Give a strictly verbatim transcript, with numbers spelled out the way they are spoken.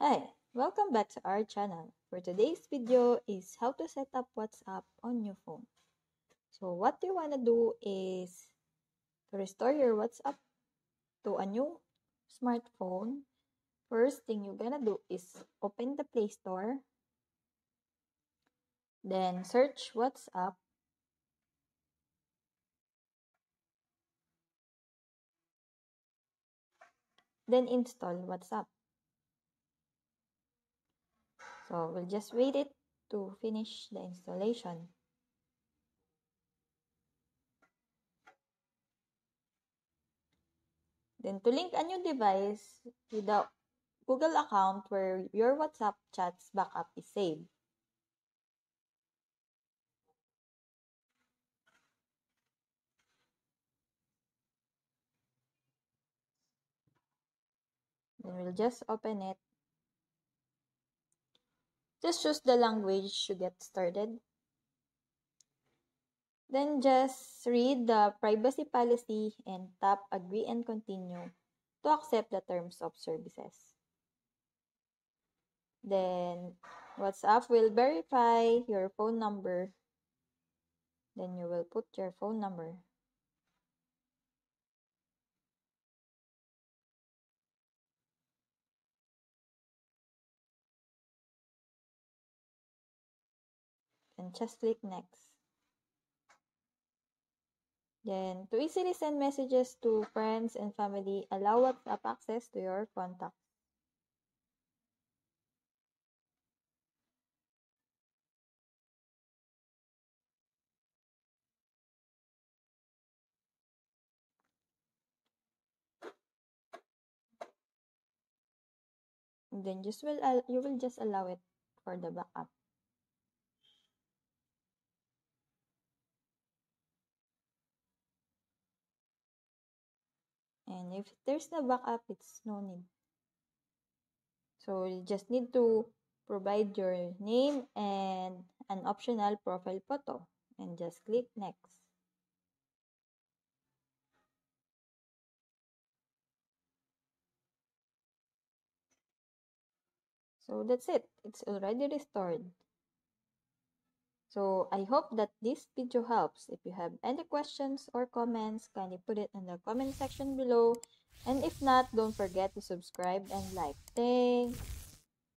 Hi, welcome back to our channel. For today's video is how to set up WhatsApp on your phone. So what you want to do is to restore your WhatsApp to a new smartphone. First thing you're gonna do is open the Play Store. Then search WhatsApp. Then install WhatsApp. So we'll just wait it to finish the installation. Then to link a new device with the Google account where your WhatsApp chats backup is saved. Then we'll just open it. Just choose the language to get started. Then just read the privacy policy and tap Agree and Continue to accept the terms of services. Then WhatsApp will verify your phone number. Then you will put your phone number. And just click next. Then to easily send messages to friends and family, allow WhatsApp access to your contacts. And then just will you will just allow it for the backup. And if there's no backup, it's no need. So you just need to provide your name and an optional profile photo. And just click next. So that's it. It's already restored. So I hope that this video helps. If you have any questions or comments, kindly put it in the comment section below. And if not, don't forget to subscribe and like. Thanks!